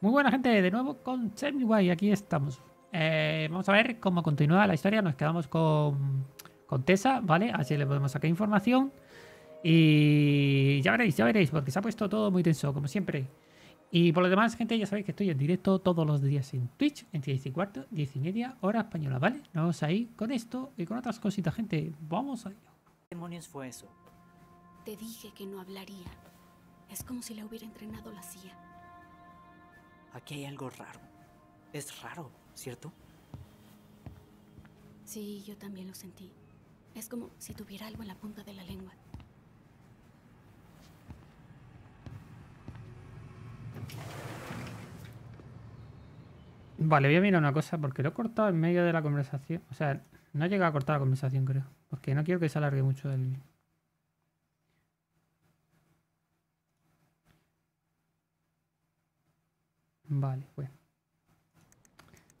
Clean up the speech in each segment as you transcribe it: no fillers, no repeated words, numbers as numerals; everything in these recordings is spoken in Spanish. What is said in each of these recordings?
Muy buena gente, de nuevo con Chemiway, aquí estamos. Vamos a ver cómo continúa la historia. Nos quedamos con Tessa, ¿vale? Así le podemos sacar información. Y ya veréis, porque se ha puesto todo muy tenso, como siempre. Y por lo demás, gente, ya sabéis que estoy en directo todos los días en Twitch, entre 10:15, 10:30, hora española, ¿vale? Nos vamos a ir con esto y con otras cositas, gente. Vamos a ir. ¿Qué demonios fue eso? Te dije que no hablaría. Es como si la hubiera entrenado la CIA. Aquí hay algo raro. Es raro, ¿cierto? Sí, yo también lo sentí. Es como si tuviera algo en la punta de la lengua. Vale, voy a mirar una cosa porque lo he cortado en medio de la conversación. O sea, no he llegado a cortar la conversación, creo. Porque no quiero que se alargue mucho el... Vale, pues.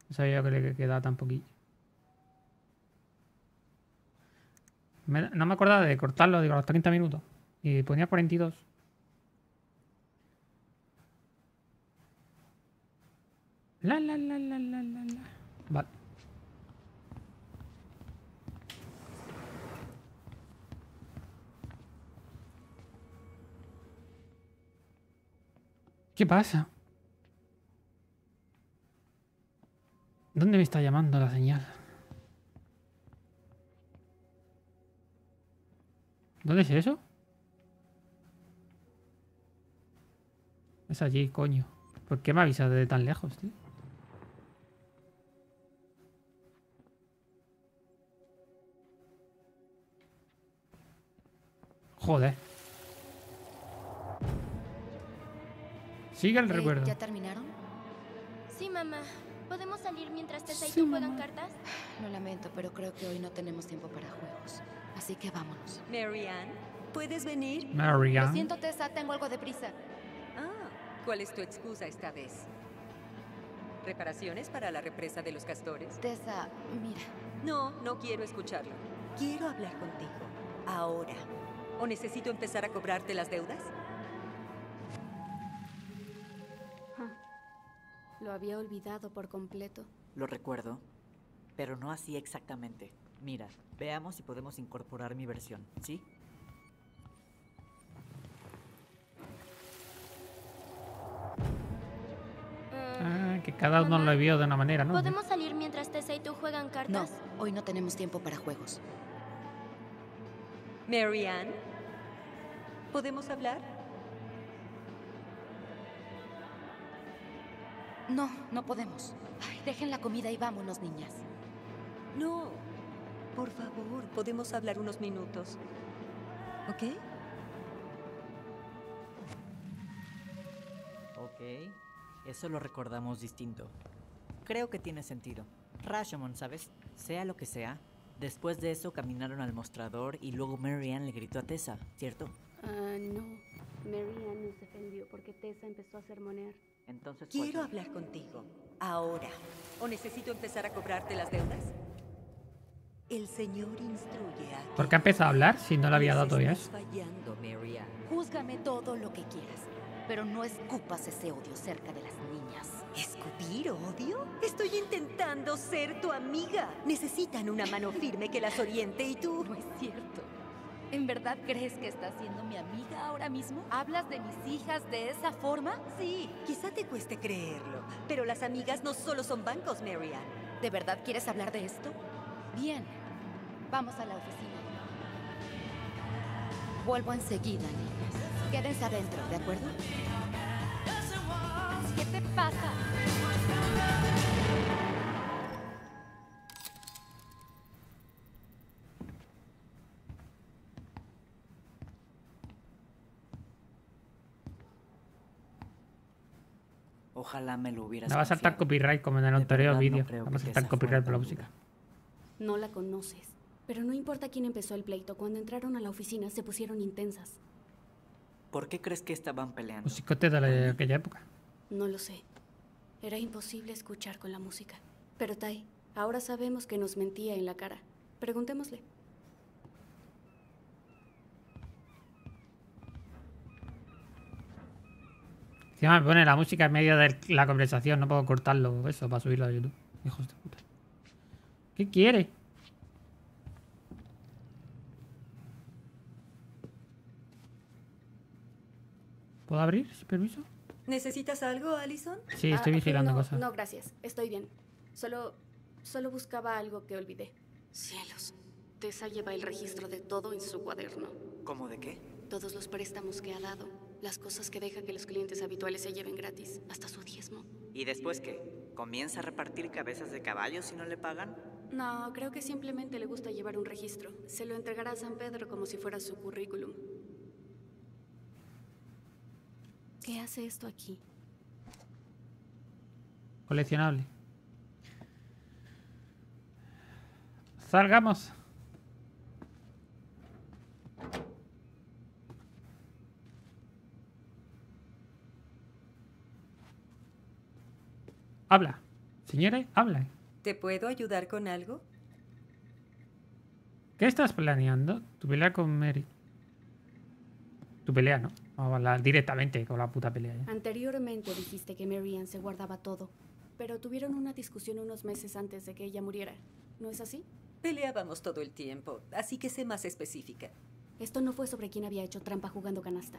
No sabía que le quedaba tan poquillo. No me acordaba de cortarlo, digo, a los 30 minutos. Y ponía 42. La. Vale. ¿Qué pasa? ¿Dónde me está llamando la señal? ¿Dónde es eso? Es allí, coño. ¿Por qué me avisas desde tan lejos, tío? Joder. Sigue el recuerdo. ¿Ya terminaron? Sí, mamá. ¿Podemos salir mientras Tessa y tú juegan cartas? Lo lamento, pero creo que hoy no tenemos tiempo para juegos. Así que vámonos. Marianne, ¿puedes venir? Marianne. Lo siento, Tessa, tengo algo de prisa. Ah, ¿cuál es tu excusa esta vez? ¿Reparaciones para la represa de los castores? Tessa, mira. No, no quiero escucharlo. Quiero hablar contigo. Ahora. ¿O necesito empezar a cobrarte las deudas? Lo había olvidado por completo. Lo recuerdo, pero no así exactamente. Mira, veamos si podemos incorporar mi versión, ¿sí? Que cada uno lo vio de una manera, ¿no? ¿Podemos salir mientras Tessa y tú juegan cartas? No, hoy no tenemos tiempo para juegos. Marianne, ¿podemos hablar? No, no podemos. Ay, dejen la comida y vámonos, niñas. No, por favor, podemos hablar unos minutos. ¿Ok? Ok, eso lo recordamos distinto. Creo que tiene sentido. Rashomon, ¿sabes? Sea lo que sea. Después de eso caminaron al mostrador y luego Marianne le gritó a Tessa, ¿cierto? No. Marianne nos defendió porque Tessa empezó a sermonear. Entonces, quiero hablar contigo, ahora. ¿O necesito empezar a cobrarte las deudas? El señor instruye a... ¿Por qué ha empezado a hablar si no le había dado todavía eso? Júzgame todo lo que quieras, pero no escupas ese odio cerca de las niñas. ¿Escupir odio? Estoy intentando ser tu amiga. Necesitan una mano firme que las oriente y tú... No es cierto. ¿En verdad crees que estás siendo mi amiga ahora mismo? ¿Hablas de mis hijas de esa forma? Sí, quizá te cueste creerlo, pero las amigas no solo son bancos, Marianne. ¿De verdad quieres hablar de esto? Bien, vamos a la oficina. Vuelvo enseguida, niñas. Quédense adentro, ¿de acuerdo? ¿Qué te pasa? Ojalá me lo hubieras... No va a saltar copyright como en el anterior vídeo. No va a saltar copyright por la música. No la conoces. Pero no importa quién empezó el pleito. Cuando entraron a la oficina se pusieron intensas. ¿Por qué crees que estaban peleando? Musicote de aquella época. No lo sé. Era imposible escuchar con la música. Pero Tai, ahora sabemos que nos mentía en la cara. Preguntémosle. Encima me pone la música en medio de la conversación. No puedo cortarlo eso para subirlo a YouTube. Hijos de puta. ¿Qué quiere? ¿Puedo abrir, sin permiso? ¿Necesitas algo, Alison? Sí, estoy vigilando cosas. No, gracias. Estoy bien. Solo buscaba algo que olvidé. Cielos. Tessa lleva el registro de todo en su cuaderno. ¿Cómo de qué? Todos los préstamos que ha dado. Las cosas que deja que los clientes habituales se lleven gratis. Hasta su diezmo. ¿Y después qué? ¿Comienza a repartir cabezas de caballos si no le pagan? No, creo que simplemente le gusta llevar un registro. Se lo entregará a San Pedro como si fuera su currículum. ¿Qué hace esto aquí? Coleccionable. ¡Salgamos! Habla. Señora, habla. ¿Te puedo ayudar con algo? ¿Qué estás planeando? Tu pelea con Mary. Tu pelea, ¿no? Vamos a hablar directamente con la puta pelea. ¿Ya? Anteriormente dijiste que Mary Ann se guardaba todo, pero tuvieron una discusión unos meses antes de que ella muriera. ¿No es así? Peleábamos todo el tiempo, así que sé más específica. Esto no fue sobre quién había hecho trampa jugando canasta.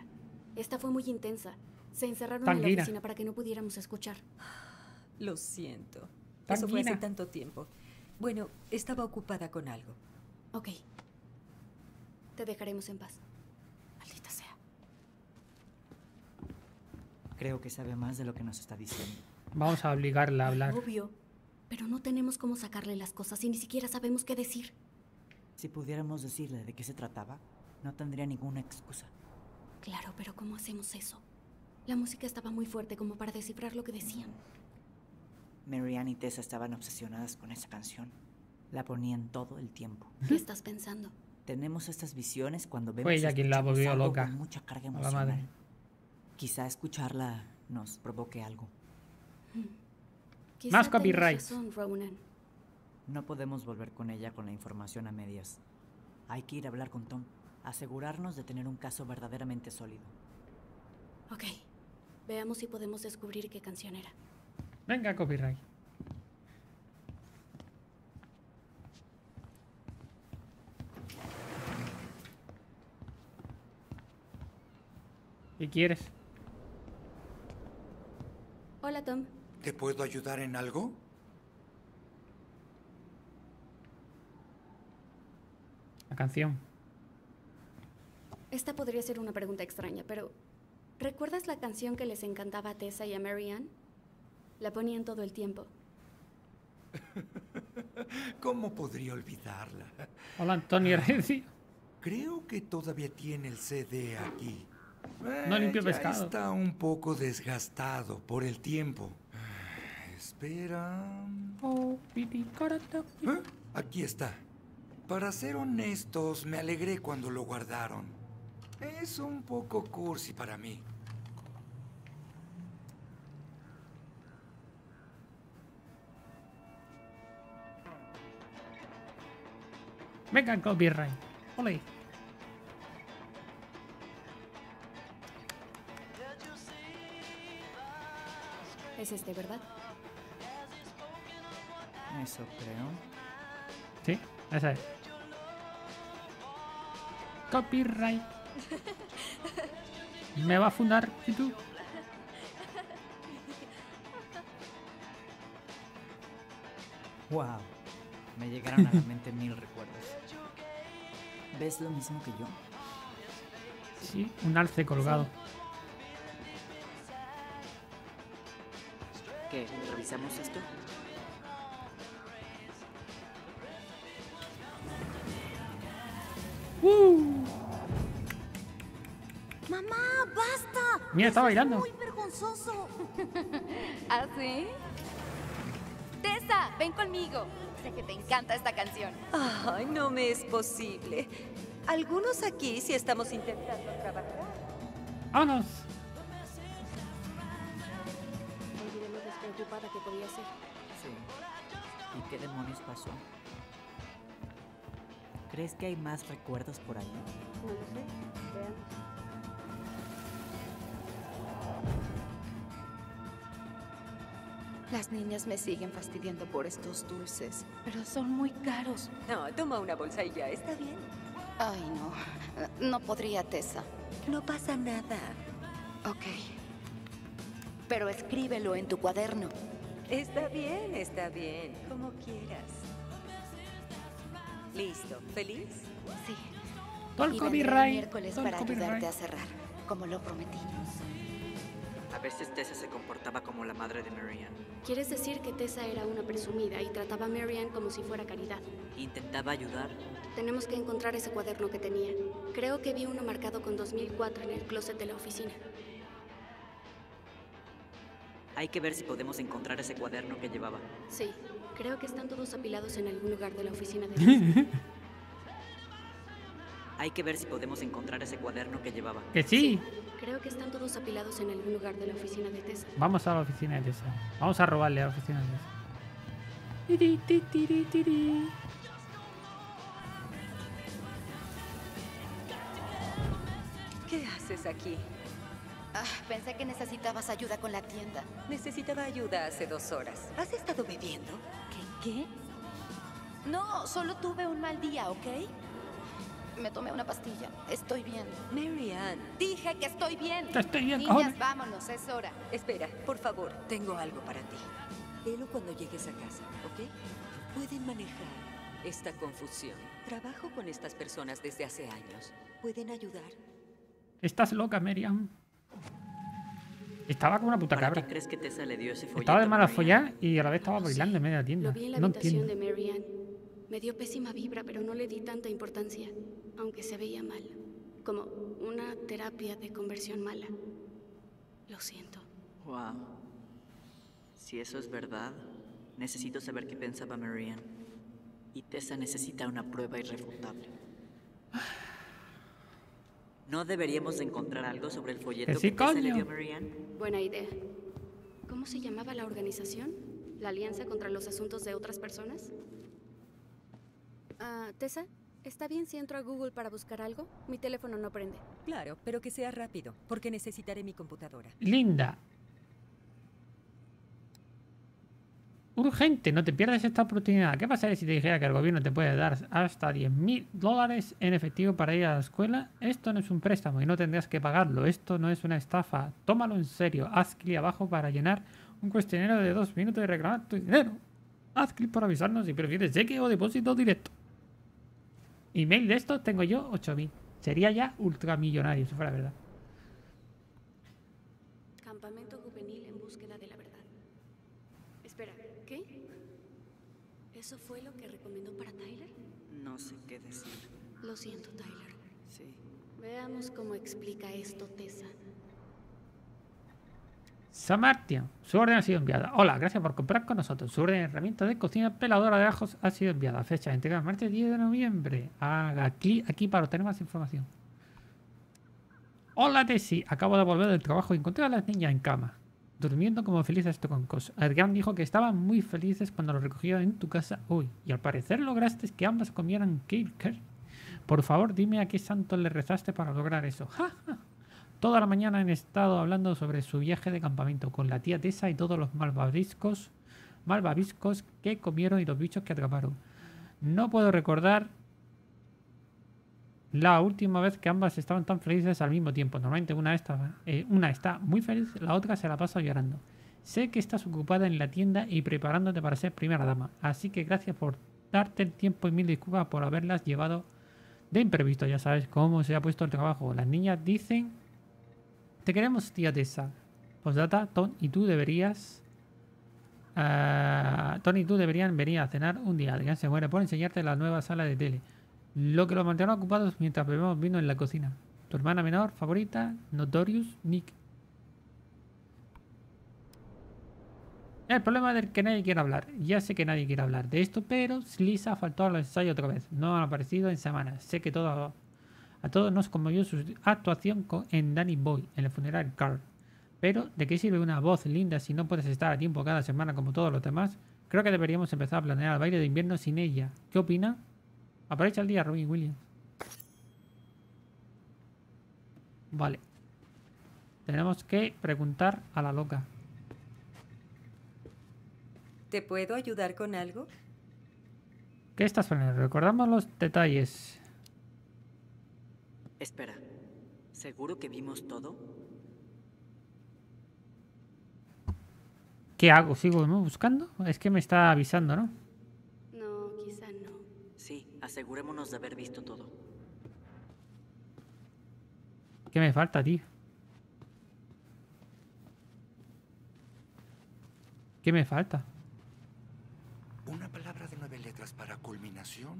Esta fue muy intensa. Se encerraron en la oficina para que no pudiéramos escuchar. Lo siento. Eso fue hace tanto tiempo. Bueno, estaba ocupada con algo. Ok. Te dejaremos en paz. Maldita sea. Creo que sabe más de lo que nos está diciendo. Vamos a obligarla a hablar. Obvio. Pero no tenemos cómo sacarle las cosas y ni siquiera sabemos qué decir. Si pudiéramos decirle de qué se trataba, no tendría ninguna excusa. Claro, pero ¿cómo hacemos eso? La música estaba muy fuerte como para descifrar lo que decían. Mary Ann y Tessa estaban obsesionadas con esa canción. La ponían todo el tiempo. ¿Qué estás pensando? Tenemos estas visiones cuando vemos... Fue ella quien la volvió loca. Con mucha carga emocional. Quizá escucharla nos provoque algo. Quizá más copyright. No podemos volver con ella con la información a medias. Hay que ir a hablar con Tom. Asegurarnos de tener un caso verdaderamente sólido. Ok. Veamos si podemos descubrir qué canción era. Venga, copyright. ¿Qué quieres? Hola, Tom. ¿Te puedo ayudar en algo? La canción. Esta podría ser una pregunta extraña, pero... ¿Recuerdas la canción que les encantaba a Tessa y a Mary Ann? La ponían todo el tiempo. ¿Cómo podría olvidarla? Hola, Antonio Herencia. Creo que todavía tiene el CD aquí. No limpio pescado. Está un poco desgastado por el tiempo. Espera. ¿Ah? Aquí está. Para ser honestos, me alegré cuando lo guardaron. Es un poco cursi para mí. Venga, copyright. Ole. Es este, ¿verdad? Eso creo. Sí, esa es. Copyright. Me va a fundar YouTube. Wow. Me llegaron a la mente 1000 recuerdos. ¿Ves lo mismo que yo? Sí, un alce colgado. ¿Qué? ¿Revisamos esto? ¡Mamá, basta! Mira, está bailando. Es muy vergonzoso. ¿Ah, sí? Tessa, ven conmigo. Sé que te encanta esta canción. Ay, no me es posible. Algunos aquí sí estamos intentando trabajar. ¡Vámonos! Olvidé lo despreocupada que podía ser. Sí. ¿Y qué demonios pasó? ¿Crees que hay más recuerdos por ahí? No lo sé. Veamos. Las niñas me siguen fastidiando por estos dulces, pero son muy caros. No, toma una bolsa y ya, ¿está bien? Ay, no. No podría, Tessa. No pasa nada. Ok. Pero escríbelo en tu cuaderno. Está bien, como quieras. ¿Listo? ¿Feliz? Sí. Y vendré el miércoles para ayudarte a cerrar, como lo prometí. A veces Tessa se comportaba como la madre de Marianne. ¿Quieres decir que Tessa era una presumida y trataba a Marianne como si fuera caridad? Intentaba ayudar. Tenemos que encontrar ese cuaderno que tenía. Creo que vi uno marcado con 2004 en el closet de la oficina. Hay que ver si podemos encontrar ese cuaderno que llevaba. Sí, creo que están todos apilados en algún lugar de la oficina de Tessa. Hay que ver si podemos encontrar ese cuaderno que llevaba. Que sí. Creo que están todos apilados en algún lugar de la oficina de Tessa. Vamos a la oficina de Tessa. Vamos a robarle a la oficina de Tessa. ¿Qué haces aquí? Ah, pensé que necesitabas ayuda con la tienda. Necesitaba ayuda hace 2 horas. ¿Has estado bebiendo? ¿Qué? No, solo tuve un mal día, ¿ok? Me tomé una pastilla. Estoy bien. Marianne. Dije que estoy bien. Estoy bien, niñas, cojones. Vámonos, es hora. Espera, por favor, tengo algo para ti. Velo cuando llegues a casa, ¿ok? Pueden manejar esta confusión. Trabajo con estas personas desde hace años. ¿Pueden ayudar? Estás loca, Marianne. Estaba como una puta cabra. ¿Crees que Tessa le dio ese folleto? Estaba de mala follar y a la vez estaba bailando en medio de la tienda. Lo vi en la habitación de Marianne. Me dio pésima vibra, pero no le di tanta importancia, aunque se veía mal. Como una terapia de conversión mala. Lo siento. Wow. Si eso es verdad, necesito saber qué pensaba Marianne. Y Tessa necesita una prueba irrefutable. ¿No deberíamos encontrar algo sobre el folleto que se le dio a Marianne? Buena idea. ¿Cómo se llamaba la organización? ¿La Alianza contra los Asuntos de Otras Personas? Tessa, ¿está bien si entro a Google para buscar algo? Mi teléfono no prende. Claro, pero que sea rápido, porque necesitaré mi computadora. Linda. Urgente, no te pierdas esta oportunidad. ¿Qué pasaría si te dijera que el gobierno te puede dar hasta $10,000 en efectivo para ir a la escuela? Esto no es un préstamo y no tendrás que pagarlo. Esto no es una estafa. Tómalo en serio. Haz clic abajo para llenar un cuestionario de 2 minutos y reclamar tu dinero. Haz clic por avisarnos si prefieres cheque o depósito directo. Email de esto tengo yo 8.000. Sería ya ultramillonario, si fuera verdad. Campamento juvenil en búsqueda de la verdad. Espera, ¿qué? ¿Eso fue lo que recomendó para Tyler? No sé qué decir. Lo siento, Tyler. Sí. Veamos cómo explica esto Tessa. Samartian, su orden ha sido enviada. Hola, gracias por comprar con nosotros. Su orden de herramienta de cocina peladora de ajos ha sido enviada. Fecha de entrega martes 10 de noviembre. Haga clic aquí para obtener más información. Hola, Tessie. Acabo de volver del trabajo y encontré a las niñas en cama, durmiendo como felices troncos. Adrián dijo que estaban muy felices cuando los recogió en tu casa hoy. Y al parecer lograste que ambas comieran cake. Por favor, dime a qué santo le rezaste para lograr eso. ¡Ja, ja! Toda la mañana han estado hablando sobre su viaje de campamento con la tía Tessa y todos los malvaviscos que comieron y los bichos que atraparon. No puedo recordar la última vez que ambas estaban tan felices al mismo tiempo. Normalmente una está muy feliz, la otra se la pasa llorando. Sé que estás ocupada en la tienda y preparándote para ser primera dama, así que gracias por darte el tiempo y mil disculpas por haberlas llevado de imprevisto. Ya sabes cómo se ha puesto el trabajo. Las niñas dicen: te queremos, tía Tessa. Postdata, Ton y tú deberían venir a cenar un día. Adrián se muere por enseñarte la nueva sala de tele, lo que los mantendrá ocupados mientras bebemos vino en la cocina. Tu hermana menor favorita, Notorious Nick. El problema es que nadie quiere hablar. Ya sé que nadie quiere hablar de esto, pero Lisa faltó al ensayo otra vez. No han aparecido en semanas. Sé que a todos nos conmovió su actuación en Danny Boy, en el funeral Carl. Pero, ¿de qué sirve una voz linda si no puedes estar a tiempo cada semana como todos los demás? Creo que deberíamos empezar a planear el baile de invierno sin ella. ¿Qué opina? Aprovecha el día, Robin Williams. Vale. Tenemos que preguntar a la loca. ¿Te puedo ayudar con algo? ¿Qué estás poniendo? Recordamos los detalles. Espera, ¿seguro que vimos todo? ¿Qué hago? ¿Sigo buscando? Es que me está avisando, ¿no? No, quizá no. Sí, asegurémonos de haber visto todo. ¿Qué me falta, tío? ¿Qué me falta? ¿Una palabra de 9 letras para culminación?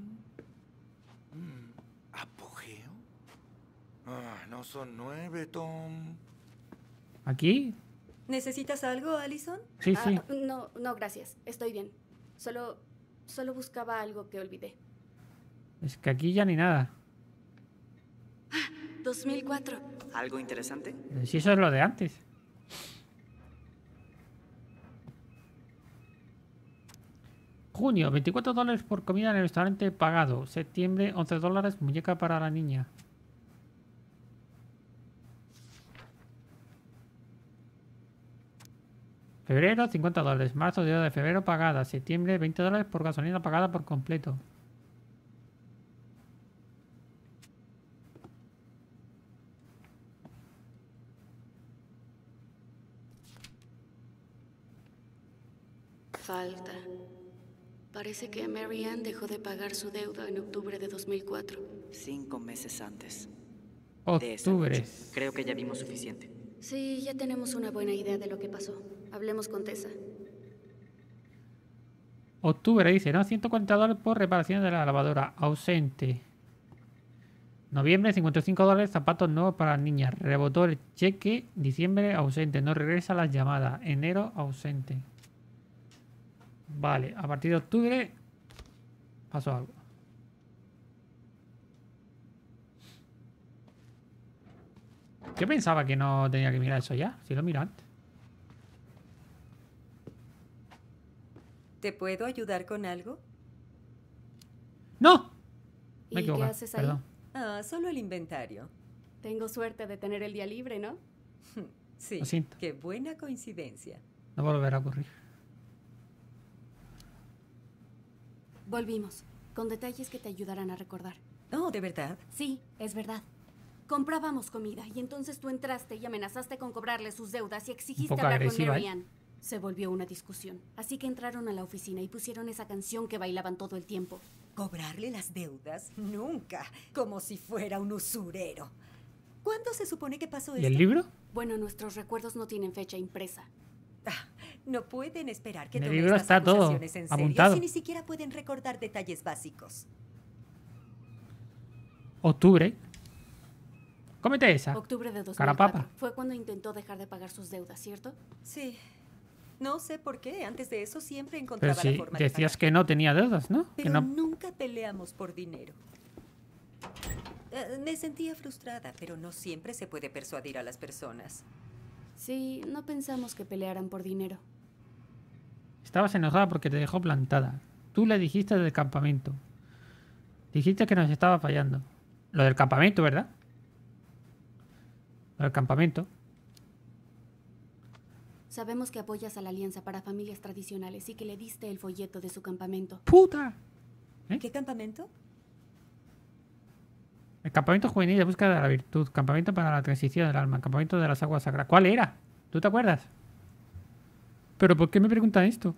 ¿Apogeo? Ah, no son 9, Tom. ¿Aquí? ¿Necesitas algo, Allison? Sí, sí. No, no, gracias. Estoy bien. Solo buscaba algo que olvidé. Es que aquí ya ni nada. 2004. ¿Algo interesante? Sí, eso es lo de antes. Junio, $24 por comida en el restaurante pagado. Septiembre, $11, muñeca para la niña. Febrero, $50. Marzo, día de febrero pagada. Septiembre, $20 por gasolina pagada por completo. Falta. Parece que Mary Ann dejó de pagar su deuda en octubre de 2004. 5 meses antes. Octubre. Creo que ya vimos suficiente. Sí, ya tenemos una buena idea de lo que pasó. Hablemos con Tessa. Octubre, dice, ¿no? $140 por reparación de la lavadora. Ausente. Noviembre, $55. Zapatos nuevos para niñas. Rebotó el cheque. Diciembre, ausente. No regresa las llamadas. Enero, ausente. Vale, a partir de octubre pasó algo. Yo pensaba que no tenía que mirar eso ya, si lo miro antes. ¿Te puedo ayudar con algo? ¡No! Me equivoco. ¿Y qué haces ahí? Perdón. Ah, solo el inventario. Tengo suerte de tener el día libre, ¿no? Sí, lo siento. Qué buena coincidencia. No volverá a ocurrir. Volvimos, con detalles que te ayudarán a recordar. Oh, ¿de verdad? Sí, es verdad. Comprábamos comida y entonces tú entraste y amenazaste con cobrarle sus deudas y exigiste hablar con Mary Ann. Se volvió una discusión, así que entraron a la oficina y pusieron esa canción que bailaban todo el tiempo. ¿Cobrarle las deudas? Nunca, como si fuera un usurero. ¿Cuándo se supone que pasó esto? ¿Y el libro? Bueno, nuestros recuerdos no tienen fecha impresa. Ah, no pueden esperar que tomen estas acusaciones en serio si ni siquiera pueden recordar detalles básicos. Octubre. Cómete esa. Octubre de 2004. Carapapa. Fue cuando intentó dejar de pagar sus deudas, ¿cierto? Sí. No sé por qué. Antes de eso siempre encontraba la forma de pagar. Decías que no tenía deudas, ¿no? Pero que no... nunca peleamos por dinero. Me sentía frustrada, pero no siempre se puede persuadir a las personas. Sí, no pensamos que pelearan por dinero. Estabas enojada porque te dejó plantada. Tú le dijiste del campamento. Dijiste que nos estaba fallando. Lo del campamento, ¿verdad? Lo del campamento. Sabemos que apoyas a la Alianza para Familias Tradicionales y que le diste el folleto de su campamento. ¡Puta! ¿Eh? ¿Qué campamento? El campamento juvenil de búsqueda de la virtud. Campamento para la transición del alma. Campamento de las aguas sagradas. ¿Cuál era? ¿Tú te acuerdas? ¿Pero por qué me preguntan esto?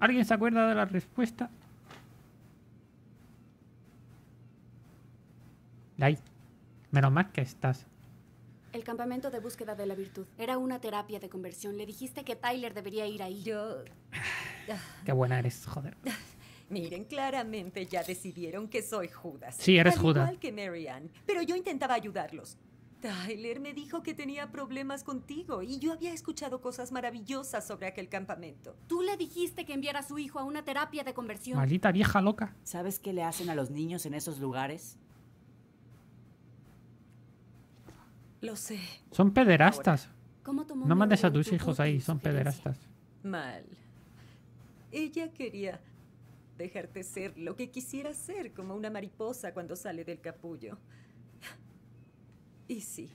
¿Alguien se acuerda de la respuesta? Ay, menos mal que estás. El campamento de búsqueda de la virtud. Era una terapia de conversión. Le dijiste que Tyler debería ir ahí. Yo... Qué buena eres, joder. Miren, claramente ya decidieron que soy Judas. Sí, eres Judas. Igual que Mary Ann, pero yo intentaba ayudarlos. Tyler me dijo que tenía problemas contigo y yo había escuchado cosas maravillosas sobre aquel campamento. Tú le dijiste que enviara a su hijo a una terapia de conversión. Maldita vieja loca. ¿Sabes qué le hacen a los niños en esos lugares? Lo sé. Son pederastas. No mandes a tus hijos ahí, son pederastas. Mal. Ella quería... dejarte ser lo que quisiera ser, como una mariposa cuando sale del capullo. Y sí,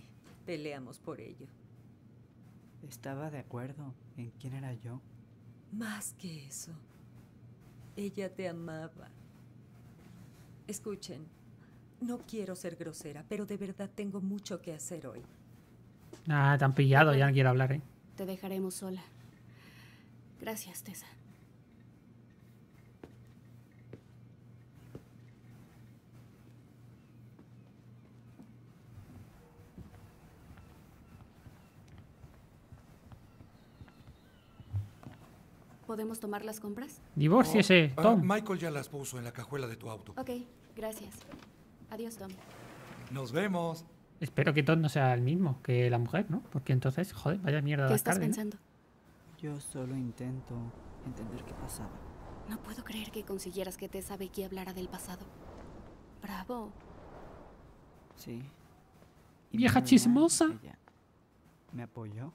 peleamos por ello. Estaba de acuerdo en quién era yo. Más que eso, ella te amaba. Escuchen, no quiero ser grosera, pero de verdad tengo mucho que hacer hoy. Ah, te han pillado, ya no quiero hablar, ¿eh? Te dejaremos sola. Gracias, Tessa. ¿Podemos tomar las compras? Divórciese, Tom. Michael ya las puso en la cajuela de tu auto. Ok, gracias. Adiós, Tom. Nos vemos. Espero que Tom no sea el mismo que la mujer, ¿no? Porque entonces, joder, vaya mierda. ¿Qué estás pensando? ¿No? Yo solo intento entender qué pasaba. No puedo creer que consiguieras que Tessa Becky hablara del pasado. Bravo. Sí. Y vieja chismosa. Me apoyó.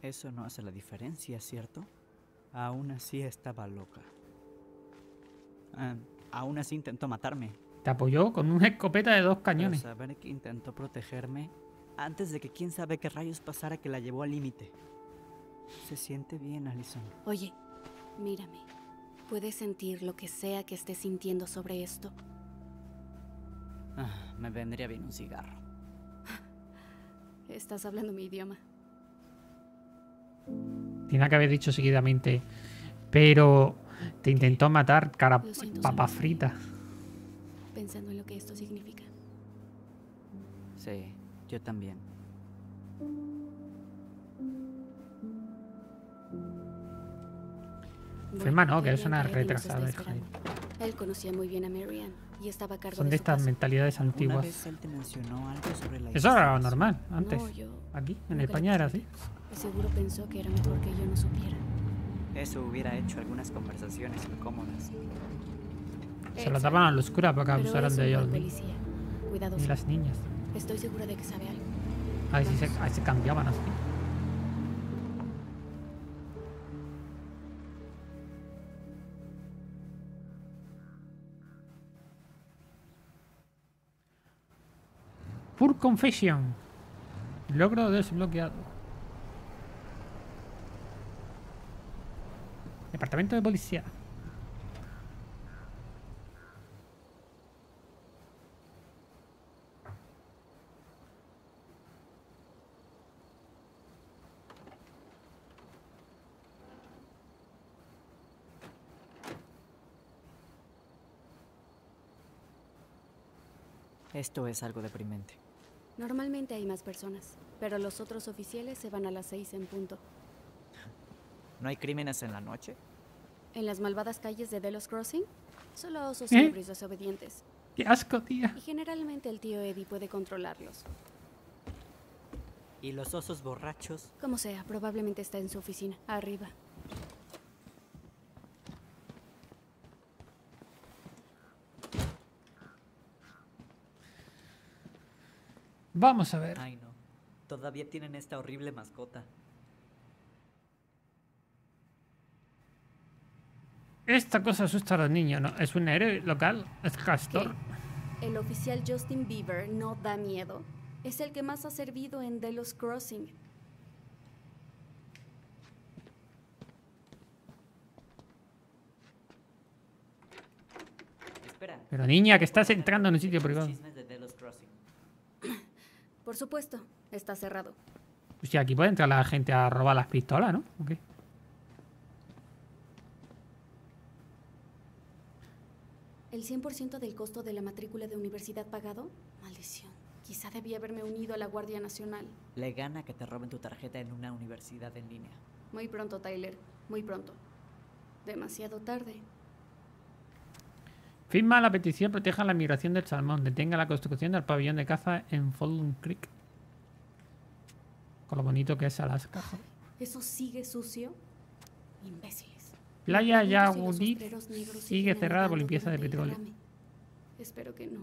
Eso no hace la diferencia, ¿cierto? Aún así estaba loca. Aún así intentó matarme. Te apoyó con una escopeta de 2 cañones. Pero saber que intentó protegerme antes de que quién sabe qué rayos pasara que la llevó al límite. Se siente bien, Alison. Oye, mírame. ¿Puedes sentir lo que sea que estés sintiendo sobre esto? Me vendría bien un cigarro. Estás hablando mi idioma. Tiene que haber dicho seguidamente, pero te intentó matar, cara papa frita. Pensando en lo que esto significa. Sí, yo también. Firma no, que eres una retrasada. Él conocía muy bien a Marianne y estaba a cargo. Son de estas mentalidades antiguas. Eso era lo normal antes. Aquí, en España era así. Seguro pensó que era mejor que yo no supiera. Eso hubiera hecho algunas conversaciones incómodas. Se lo tapan a la oscura para que abusaran de ellos. Y las niñas. Estoy segura de que sabe algo. Ahí se cambiaban así. Pure Confession. Logro desbloqueado. Departamento de policía. Esto es algo deprimente. Normalmente hay más personas, pero los otros oficiales se van a las 6 en punto. ¿No hay crímenes en la noche? ¿En las malvadas calles de Delos Crossing? Solo osos hombres desobedientes. ¡Qué asco, tía! Y generalmente el tío Eddie puede controlarlos. ¿Y los osos borrachos? Como sea, probablemente está en su oficina, arriba. Vamos a ver. Ay, no. Todavía tienen esta horrible mascota. Esta cosa asusta a los niños, ¿no? Es un héroe local, es Castor. ¿Qué? El oficial Justin Bieber no da miedo. Es el que más ha servido en Delos Crossing. Espera. Pero niña, que estás entrando en un sitio privado. Por supuesto, está cerrado. O sea, aquí puede entrar la gente a robar las pistolas, ¿no? Ok. ¿El 100% del costo de la matrícula de universidad pagado? Maldición. Quizá debía haberme unido a la Guardia Nacional. Le gana que te roben tu tarjeta en una universidad en línea. Muy pronto, Tyler. Muy pronto. Demasiado tarde. Firma la petición, proteja la migración del salmón. Detenga la construcción del pabellón de caza en Fallen Creek. Con lo bonito que es Alaska. ¿Eso sigue sucio? Imbécil. Playa Yagudí sigue cerrada por limpieza de petróleo. Espero que no.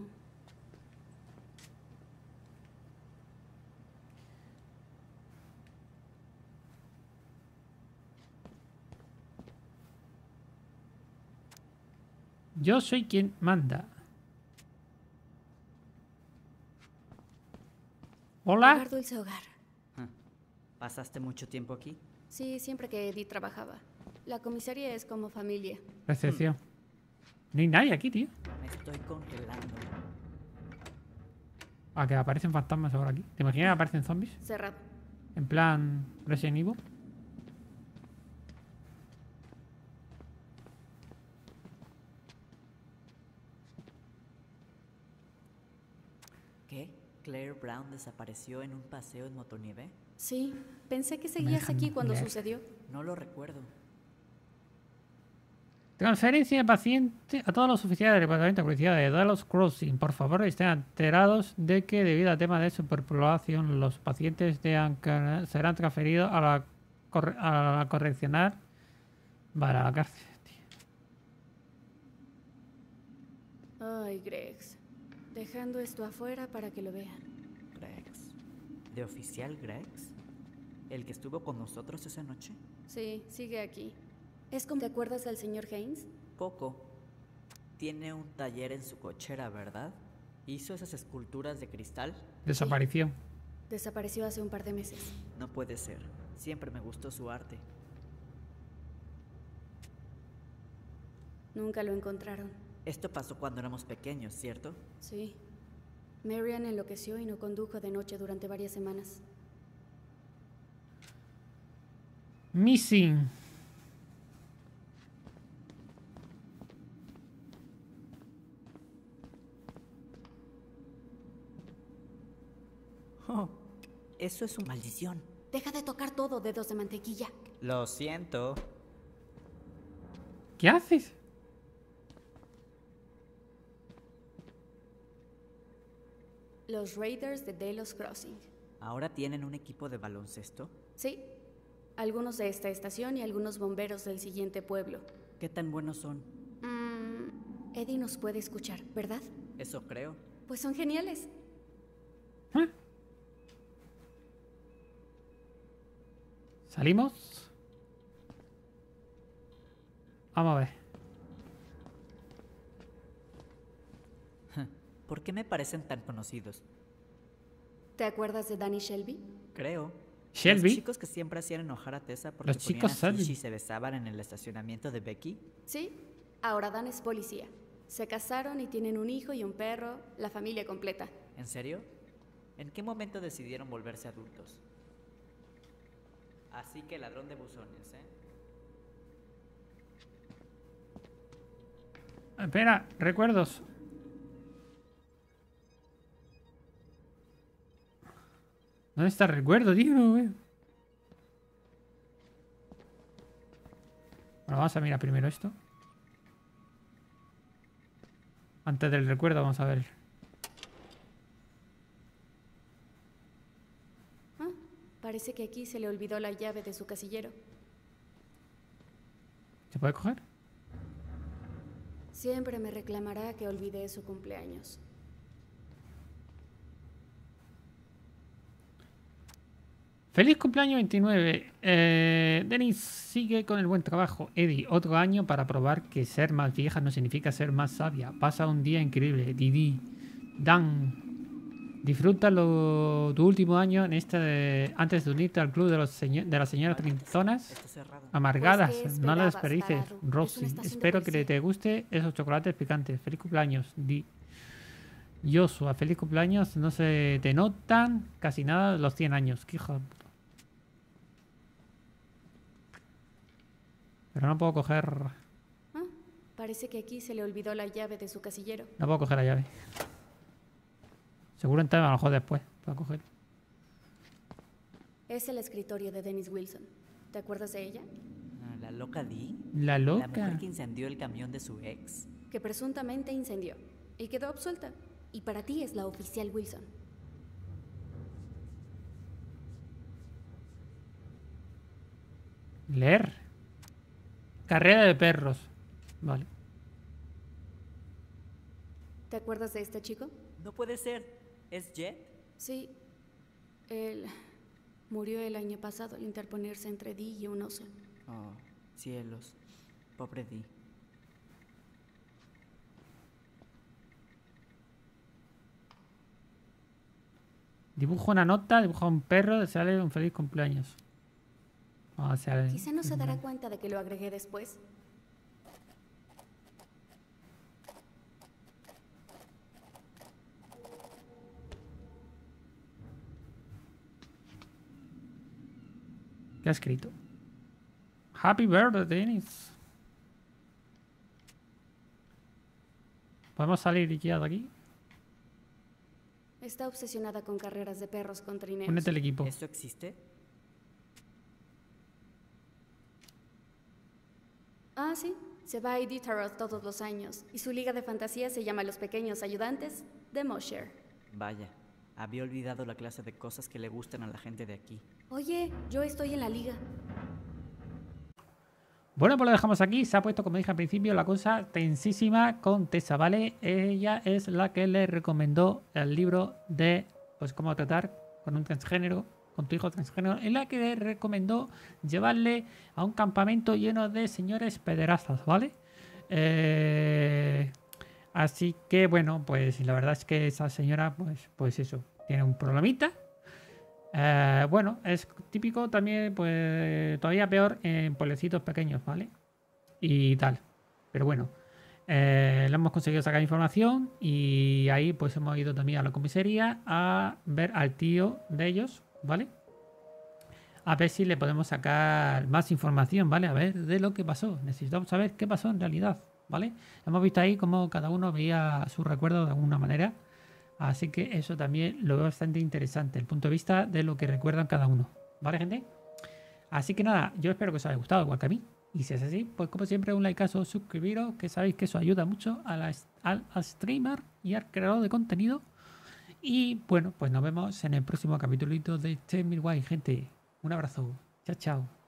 Yo soy quien manda. Hola. ¿Pasaste mucho tiempo aquí? Sí, siempre que Eddie trabajaba. La comisaría es como familia. Gracias, tío. No hay nadie aquí, tío. Me estoy congelando. Ah, que aparecen fantasmas ahora aquí. ¿Te imaginas que aparecen zombies? Cerrado. En plan Resident Evil. ¿Qué? ¿Claire Brown desapareció en un paseo en motonieve? Sí, pensé que seguías aquí cuando sucedió. No lo recuerdo. Transferencia de paciente a todos los oficiales del Departamento de Policía de Dallas Crossing. Por favor, estén enterados de que debido a temas de superpoblación, los pacientes serán transferidos a la correccional para la cárcel. Tío. Ay, Grex. Dejando esto afuera para que lo vean. Grex. ¿De oficial Grex? ¿El que estuvo con nosotros esa noche? Sí, sigue aquí. ¿Es como te acuerdas del señor Haynes? Poco. Tiene un taller en su cochera, ¿verdad? ¿Hizo esas esculturas de cristal? Desapareció. Sí. Desapareció hace un par de meses. No puede ser. Siempre me gustó su arte. Nunca lo encontraron. Esto pasó cuando éramos pequeños, ¿cierto? Sí. Marian enloqueció y no condujo de noche durante varias semanas. Missing. Oh, eso es una maldición. Deja de tocar todo, dedos de mantequilla. Lo siento. ¿Qué haces? Los Raiders de Delos Crossing. ¿Ahora tienen un equipo de baloncesto? Sí. Algunos de esta estación y algunos bomberos del siguiente pueblo. ¿Qué tan buenos son? Eddie nos puede escuchar, ¿verdad? Eso creo. Pues son geniales. ¿Ah? ¿Salimos? Vamos a ver. ¿Por qué me parecen tan conocidos? ¿Te acuerdas de Danny Shelby? Creo. ¿Shelby? Los chicos que siempre hacían enojar a Tessa porque los chicos y se besaban en el estacionamiento de Becky. Sí, ahora Dan es policía. Se casaron y tienen un hijo y un perro, la familia completa. ¿En serio? ¿En qué momento decidieron volverse adultos? Así que ladrón de buzones, ¿eh? Espera, recuerdos. ¿Dónde está el recuerdo, tío? Bueno, vamos a mirar primero esto. Antes del recuerdo, vamos a ver. Parece que aquí se le olvidó la llave de su casillero. ¿Se puede coger? Siempre me reclamará que olvidé su cumpleaños. ¡Feliz cumpleaños 29! Dennis sigue con el buen trabajo. Eddie, otro año para probar que ser más vieja no significa ser más sabia. Pasa un día increíble. Didi. Dan. Disfruta tu último año en antes de unirte al club de, las señoras Trinzonas amargadas. Pues no las desperdices, Roxy. Espero que te guste esos chocolates picantes. Feliz cumpleaños, Di. Joshua, feliz cumpleaños. No se te notan casi nada los 100 años. Qué hija. Pero no puedo coger... Ah, parece que aquí se le olvidó la llave de su casillero. No puedo coger la llave. Seguro entonces a lo mejor después para coger. Es el escritorio de Dennis Wilson. ¿Te acuerdas de ella? La loca Dee. La loca. La mujer que incendió el camión de su ex. Que presuntamente incendió. Y quedó absuelta. Y para ti es la oficial Wilson. Leer. Carrera de perros. Vale. ¿Te acuerdas de este chico? No puede ser. ¿Es Jet? Sí. Él murió el año pasado al interponerse entre Dee y un oso. Oh, cielos. Pobre Dee. Dibujo una nota, dibujo a un perro, desearle un feliz cumpleaños. O sea, quizá no se dará cuenta de que lo agregué después. ¿Qué ha escrito? Happy birthday, Dennis. ¿Podemos salir ya de aquí? Está obsesionada con carreras de perros con trineos. Únete al equipo. ¿Esto existe? Ah, sí. Se va a Editaroth todos los años. Y su liga de fantasía se llama Los Pequeños Ayudantes de Mosher. Vaya, había olvidado la clase de cosas que le gustan a la gente de aquí. Oye, yo estoy en la liga. Bueno, pues lo dejamos aquí. Se ha puesto, como dije al principio, la cosa tensísima con Tessa, ¿vale? Ella es la que le recomendó el libro de pues cómo tratar con un transgénero, con tu hijo transgénero, en la que le recomendó llevarle a un campamento lleno de señores pederastas, ¿vale? Así que, bueno, pues la verdad es que esa señora, pues eso, tiene un problemita. Bueno, es típico también, pues todavía peor en pueblecitos pequeños, ¿vale? Y tal. Pero bueno, lo hemos conseguido sacar información y ahí pues hemos ido también a la comisaría a ver al tío de ellos, ¿vale? A ver si le podemos sacar más información, ¿vale? A ver de lo que pasó. Necesitamos saber qué pasó en realidad, ¿vale? Hemos visto ahí cómo cada uno veía su recuerdo de alguna manera. Así que eso también lo veo bastante interesante, el punto de vista de lo que recuerdan cada uno. ¿Vale, gente? Así que nada, yo espero que os haya gustado, igual que a mí. Y si es así, pues como siempre, un likeazo, suscribiros, que sabéis que eso ayuda mucho al streamer y al creador de contenido. Y bueno, pues nos vemos en el próximo capítulito de Chemiway, gente. Un abrazo. Chao, chao.